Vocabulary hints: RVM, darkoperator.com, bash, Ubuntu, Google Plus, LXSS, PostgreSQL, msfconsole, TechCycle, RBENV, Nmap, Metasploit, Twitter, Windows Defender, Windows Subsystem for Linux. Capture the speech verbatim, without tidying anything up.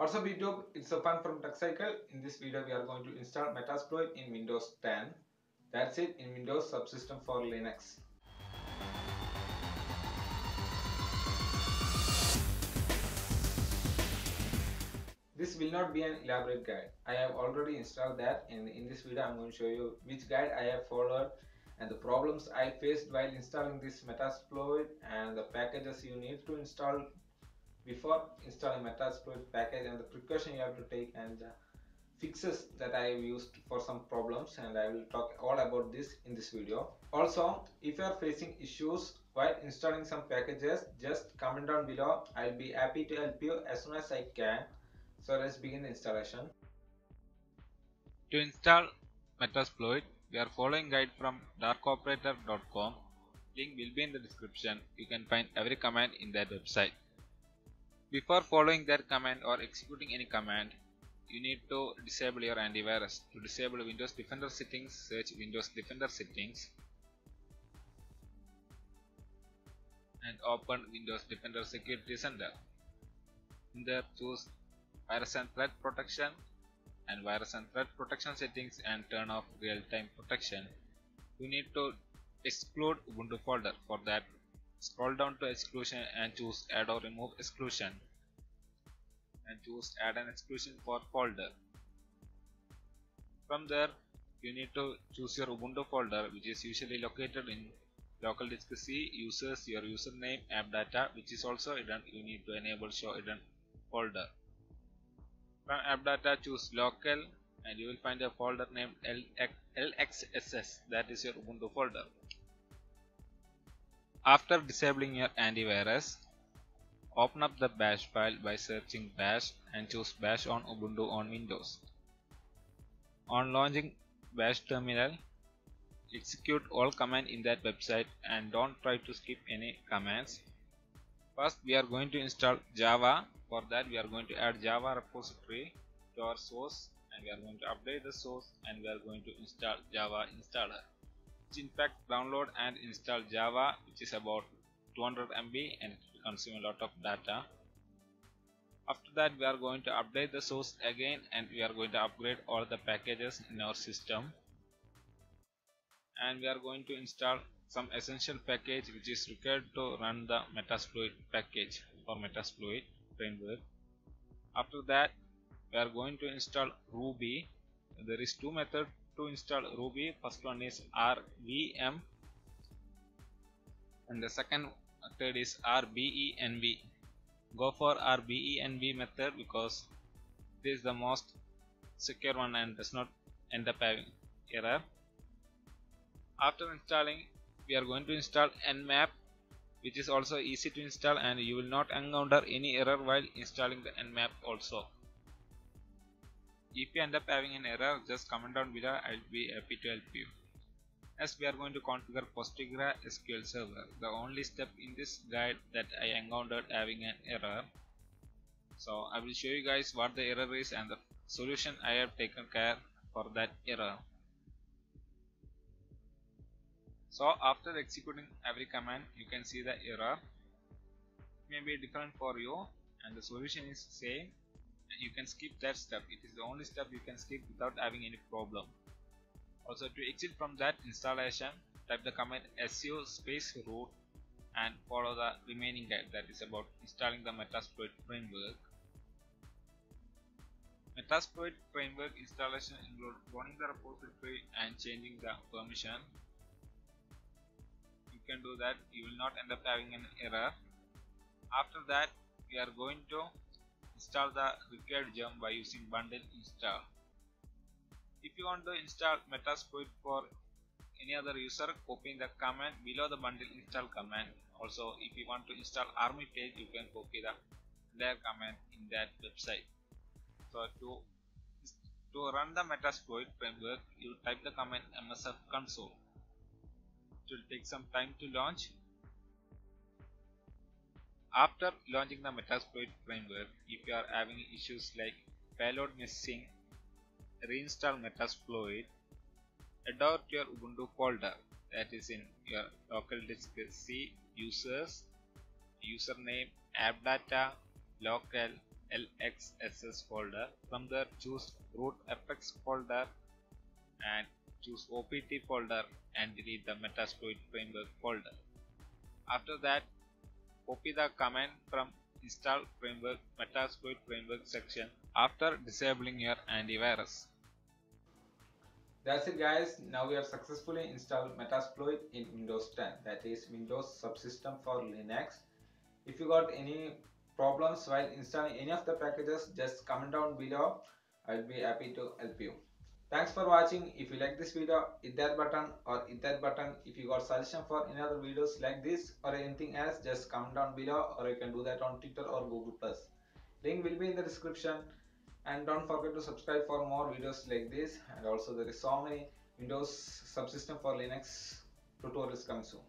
What's up YouTube, it's Sopan from TechCycle. In this video we are going to install Metasploit in Windows ten. That's it, in Windows Subsystem for Linux. This will not be an elaborate guide. I have already installed that, and in this video I'm going to show you which guide I have followed and the problems I faced while installing this Metasploit and the packages you need to install before installing Metasploit package and the precaution you have to take and the fixes that I have used for some problems, and I will talk all about this in this video. Also, if you are facing issues while installing some packages, just comment down below. I'll be happy to help you as soon as I can. So let's begin the installation. To install Metasploit, we are following guide from dark operator dot com. Link will be in the description. You can find every command in that website. Before following that command or executing any command, you need to disable your antivirus. To disable Windows Defender settings, search Windows Defender settings and open Windows Defender Security Center. In there, choose Virus and Threat Protection and Virus and Threat Protection settings and turn off real-time protection. You need to exclude Ubuntu folder. For that, scroll down to exclusion and choose add or remove exclusion and choose add an exclusion for folder. From there, you need to choose your Ubuntu folder, which is usually located in local disk C, users, your username, app data, which is also hidden. You need to enable show hidden folder. From app data, choose local and you will find a folder named L X S S, that is your Ubuntu folder. After disabling your antivirus, open up the bash file by searching bash and choose bash on Ubuntu on Windows. On launching bash terminal, execute all commands in that website and don't try to skip any commands. First, we are going to install Java. For that, we are going to add Java repository to our source, and we are going to update the source, and we are going to install Java installer. In fact, download and install Java, which is about two hundred megabytes and it will consume a lot of data. After that, we are going to update the source again and we are going to upgrade all the packages in our system, and we are going to install some essential package which is required to run the Metasploit package or Metasploit framework. After that, we are going to install Ruby. There is two methods to install Ruby. First one is R V M and the second method is R B E N V. Go for R B E N V method because this is the most secure one and does not end up having error. After installing, we are going to install Nmap, which is also easy to install and you will not encounter any error while installing the Nmap also. If you end up having an error, just comment down below. I'll be happy to help you. Next, we are going to configure PostgreSQL server. The only step in this guide that I encountered having an error. So I will show you guys what the error is and the solution I have taken care for that error. So after executing every command, you can see the error. It may be different for you and the solution is same. You can skip that step. It is the only step you can skip without having any problem. Also, to exit from that installation, type the command su space root and follow the remaining guide, that is about installing the Metasploit framework. Metasploit framework installation includes running the repository and changing the permission. You can do that. You will not end up having an error. After that, we are going to install the required gem by using bundle install. If you want to install Metasploit for any other user, copy the command below the bundle install command. Also, if you want to install army page, you can copy the entire command in that website. So to, to run the Metasploit framework, you type the command msfconsole. It will take some time to launch. After launching the Metasploit framework, if you are having issues like payload missing, reinstall Metasploit, head out to your Ubuntu folder, that is in your local disk C, users, username, app data, local, L X S S folder. From there choose root fx folder and choose opt folder and delete the Metasploit framework folder. After that, copy the command from install framework Metasploit framework section after disabling your antivirus. That's it guys, now we have successfully installed Metasploit in Windows ten, that is Windows Subsystem for Linux. If you got any problems while installing any of the packages, just comment down below, I'll be happy to help you. Thanks for watching. If you like this video, hit that button or hit that button. If you got suggestion for any other videos like this or anything else, just comment down below, or you can do that on Twitter or Google plus. Link will be in the description. And don't forget to subscribe for more videos like this, and also there is so many Windows Subsystem for Linux tutorials coming soon.